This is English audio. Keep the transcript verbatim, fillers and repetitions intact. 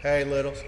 Hey, Littles.